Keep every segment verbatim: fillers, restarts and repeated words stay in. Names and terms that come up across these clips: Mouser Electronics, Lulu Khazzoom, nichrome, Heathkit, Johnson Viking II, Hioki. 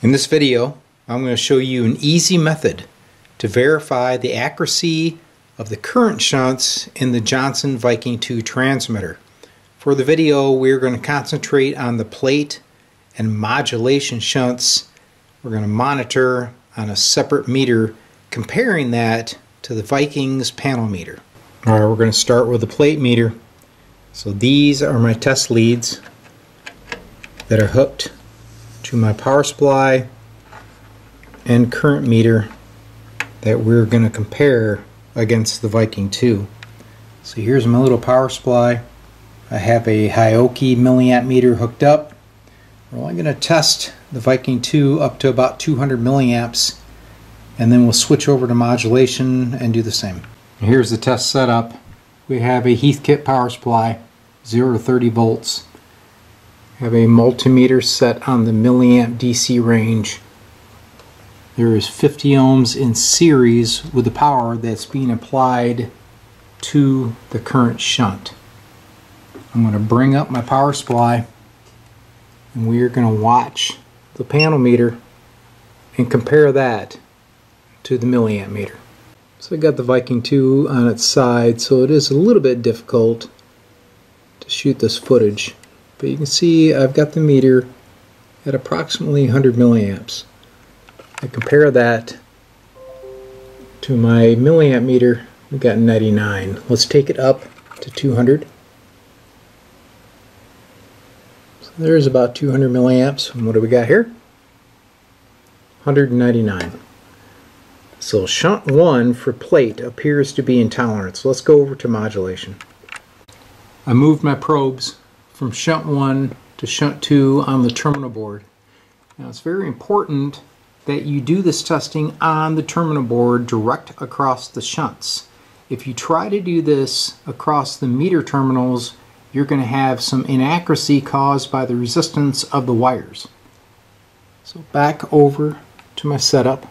In this video, I'm going to show you an easy method to verify the accuracy of the current shunts in the Johnson Viking two transmitter. For the video, we're going to concentrate on the plate and modulation shunts. We're going to monitor on a separate meter, comparing that to the Viking's panel meter. All right, we're going to start with the plate meter. So these are my test leads that are hooked to my power supply and current meter that we're going to compare against the Viking two. So here's my little power supply. I have a Hioki milliamp meter hooked up. We're only going to test the Viking two up to about two hundred milliamps, and then we'll switch over to modulation and do the same. Here's the test setup. We have a Heathkit power supply, zero to thirty volts. Have a multimeter set on the milliamp D C range. There is fifty ohms in series with the power that's being applied to the current shunt. I'm going to bring up my power supply and we are going to watch the panel meter and compare that to the milliamp meter. So I got the Viking two on its side, so it is a little bit difficult to shoot this footage. But you can see I've got the meter at approximately one hundred milliamps. I compare that to my milliamp meter, we've got ninety-nine. Let's take it up to two hundred. So there's about two hundred milliamps. And what do we got here? one hundred ninety-nine. So shunt one for plate appears to be intolerant. So let's go over to modulation. I moved my probes from shunt one to shunt two on the terminal board. Now it's very important that you do this testing on the terminal board direct across the shunts. If you try to do this across the meter terminals, you're going to have some inaccuracy caused by the resistance of the wires. So back over to my setup.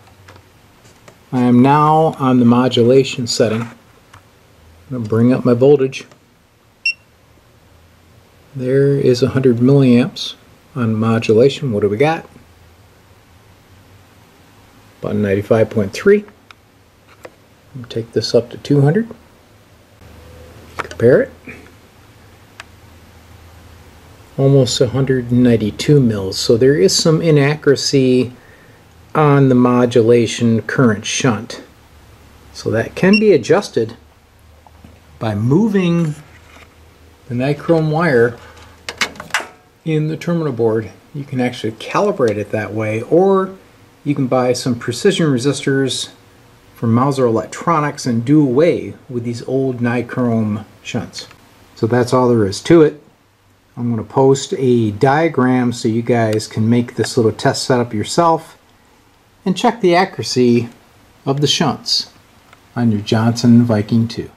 I am now on the modulation setting. I'm going to bring up my voltage. There is one hundred milliamps on modulation. What do we got? About ninety-five point three. Take this up to two hundred. Compare it. Almost one hundred ninety-two mils. So there is some inaccuracy on the modulation current shunt. So that can be adjusted by moving the nichrome wire in the terminal board. You can actually calibrate it that way, or you can buy some precision resistors from Mouser Electronics and do away with these old nichrome shunts. So that's all there is to it. I'm going to post a diagram so you guys can make this little test setup yourself and check the accuracy of the shunts on your Johnson Viking two.